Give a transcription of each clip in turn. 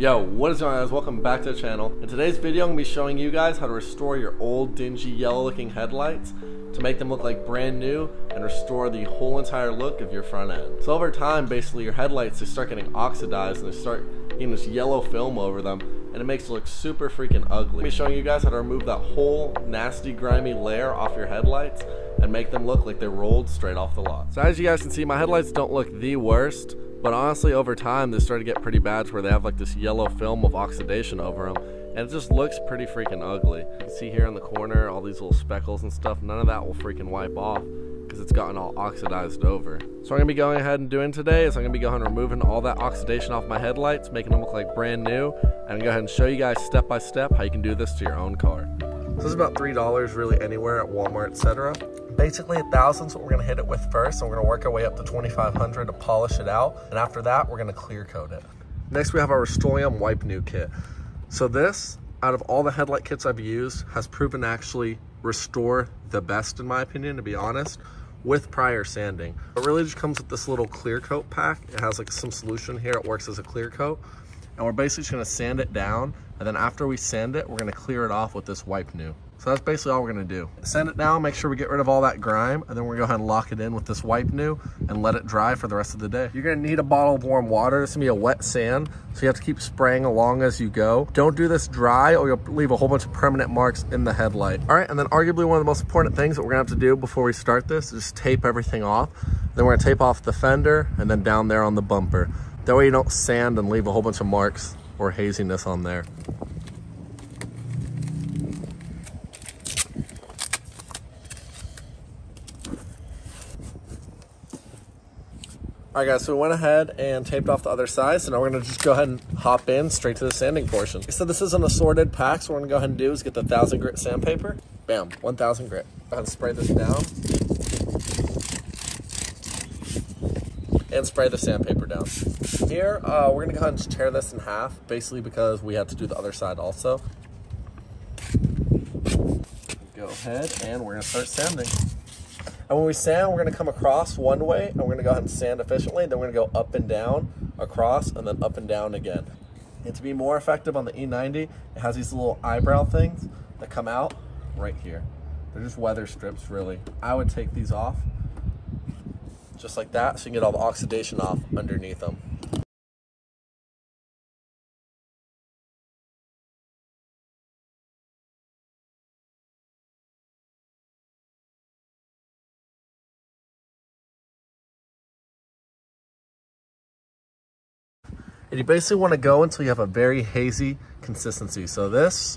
Yo, what is going on, guys? Welcome back to the channel. In today's video, I'm going to be showing you guys how to restore your old dingy yellow looking headlights to make them look like brand new and restore the whole entire look of your front end. So over time, basically your headlights, they start getting oxidized and they start getting this yellow film over them, and it makes it look super freaking ugly. I'm going to be showing you guys how to remove that whole nasty grimy layer off your headlights and make them look like they rolled straight off the lot. So as you guys can see, my headlights don't look the worst, but honestly, over time, they started to get pretty bad to where they have like this yellow film of oxidation over them, and it just looks pretty freaking ugly. You can see here in the corner, all these little speckles and stuff. None of that will freaking wipe off because it's gotten all oxidized over. So what I'm gonna be going ahead and doing today is I'm gonna be going and removing all that oxidation off my headlights, making them look like brand new, and go ahead and show you guys step by step how you can do this to your own car. So this is about $3 really anywhere at Walmart, etc. Basically, 1,000's what we're gonna hit it with first, and we're gonna work our way up to 2,500 to polish it out, and after that, we're gonna clear coat it. Next, we have our Rust-Oleum Wipe-New kit. So this, out of all the headlight kits I've used, has proven to actually restore the best, in my opinion, to be honest, with prior sanding. It really just comes with this little clear coat pack. It has like some solution here, it works as a clear coat, and we're basically just gonna sand it down, and then after we sand it, we're gonna clear it off with this Wipe-New. So that's basically all we're gonna do. Sand it down, make sure we get rid of all that grime, and then we're gonna go ahead and lock it in with this Wipe-New and let it dry for the rest of the day. You're gonna need a bottle of warm water. It's gonna be a wet sand, so you have to keep spraying along as you go. Don't do this dry or you'll leave a whole bunch of permanent marks in the headlight. All right, and then arguably one of the most important things that we're gonna have to do before we start this is just tape everything off. Then we're gonna tape off the fender and then down there on the bumper. That way you don't sand and leave a whole bunch of marks or haziness on there. All right, guys, so we went ahead and taped off the other side, so now we're going to just go ahead and hop in straight to the sanding portion. So this is an assorted pack, so what we're going to go ahead and do is get the 1,000 grit sandpaper. Bam, 1,000 grit. Go ahead and spray this down. And spray the sandpaper down. Here, we're going to go ahead and just tear this in half, basically because we had to do the other side also. Go ahead, and we're going to start sanding. And when we sand, we're gonna come across one way and we're gonna go ahead and sand efficiently. Then we're gonna go up and down, across, and then up and down again. And to be more effective on the E90, it has these little eyebrow things that come out right here. They're just weather strips, really. I would take these off just like that so you can get all the oxidation off underneath them. And you basically want to go until you have a very hazy consistency. So this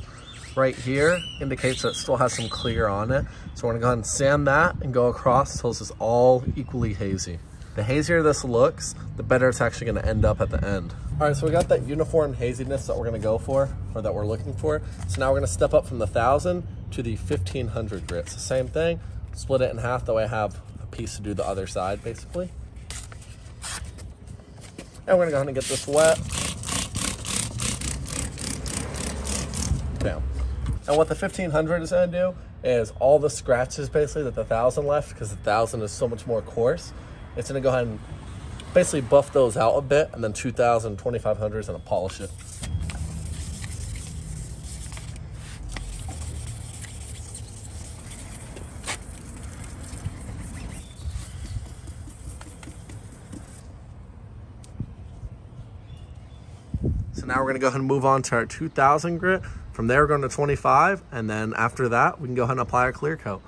right here indicates that it still has some clear on it. So we're going to go ahead and sand that and go across until this is all equally hazy. The hazier this looks, the better it's actually going to end up at the end. All right, so we got that uniform haziness that we're going to go for, or that we're looking for. So now we're going to step up from the 1,000 to the 1,500 grits. The same thing, split it in half, that way I have a piece to do the other side, basically. And we're gonna go ahead and get this wet. Bam. And what the 1,500 is gonna do is all the scratches basically that the 1,000 left, because the 1,000 is so much more coarse, it's gonna go ahead and basically buff those out a bit, and then 2,000, 2,500 is gonna polish it. So now we're gonna go ahead and move on to our 2,000 grit. From there, we're going to 25, and then after that, we can go ahead and apply our clear coat.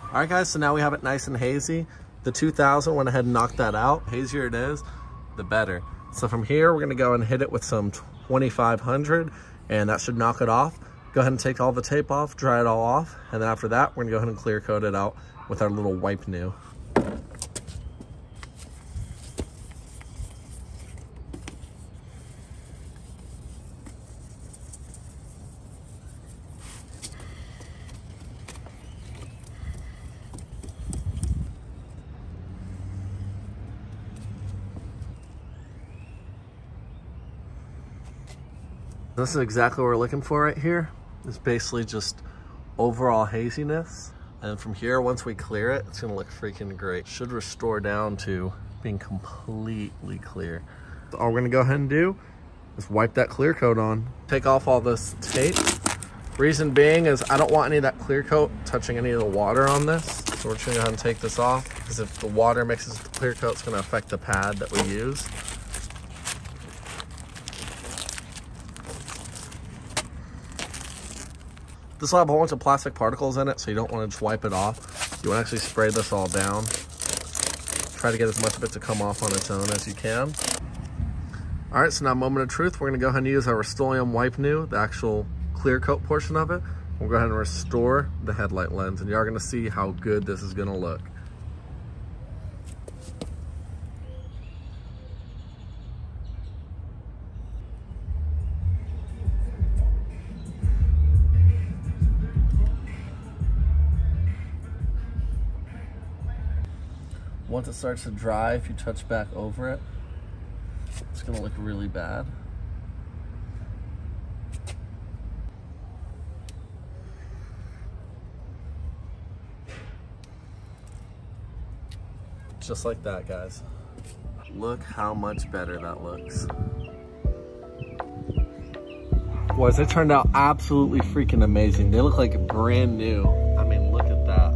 All right, guys, so now we have it nice and hazy. The 2,000 went ahead and knocked that out. The hazier it is, the better. So from here, we're gonna go and hit it with some 2,500, and that should knock it off. Go ahead and take all the tape off, dry it all off, and then after that, we're gonna go ahead and clear coat it out with our little Wipe-New. This is exactly what we're looking for right here. It's basically just overall haziness. And from here, once we clear it, it's gonna look freaking great. Should restore down to being completely clear. All we're gonna go ahead and do is wipe that clear coat on. Take off all this tape. Reason being is I don't want any of that clear coat touching any of the water on this. So we're just gonna go ahead and take this off, because if the water mixes with the clear coat, it's gonna affect the pad that we use. This will have a whole bunch of plastic particles in it, so you don't wanna just wipe it off. You wanna actually spray this all down. Try to get as much of it to come off on its own as you can. All right, so now moment of truth, we're gonna go ahead and use our Rust-Oleum Wipe-New, the actual clear coat portion of it. We'll go ahead and restore the headlight lens, and you are gonna see how good this is gonna look. Once it starts to dry, if you touch back over it, it's gonna look really bad. Just like that, guys. Look how much better that looks. Boys, they turned out absolutely freaking amazing. They look like brand new. I mean, look at that.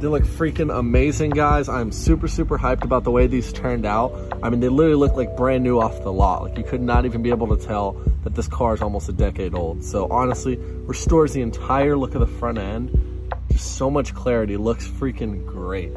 They look freaking amazing, guys. I'm super, super hyped about the way these turned out. I mean, they literally look like brand new off the lot. Like, you could not even be able to tell that this car is almost a decade old. So honestly, restores the entire look of the front end. Just so much clarity, looks freaking great.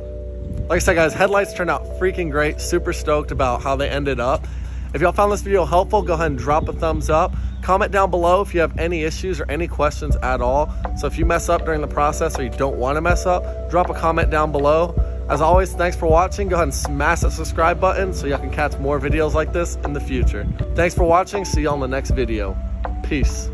Like I said, guys, headlights turned out freaking great. Super stoked about how they ended up. If y'all found this video helpful, go ahead and drop a thumbs up. Comment down below if you have any issues or any questions at all. So if you mess up during the process or you don't want to mess up, drop a comment down below. As always, thanks for watching. Go ahead and smash that subscribe button so y'all can catch more videos like this in the future. Thanks for watching. See y'all in the next video. Peace.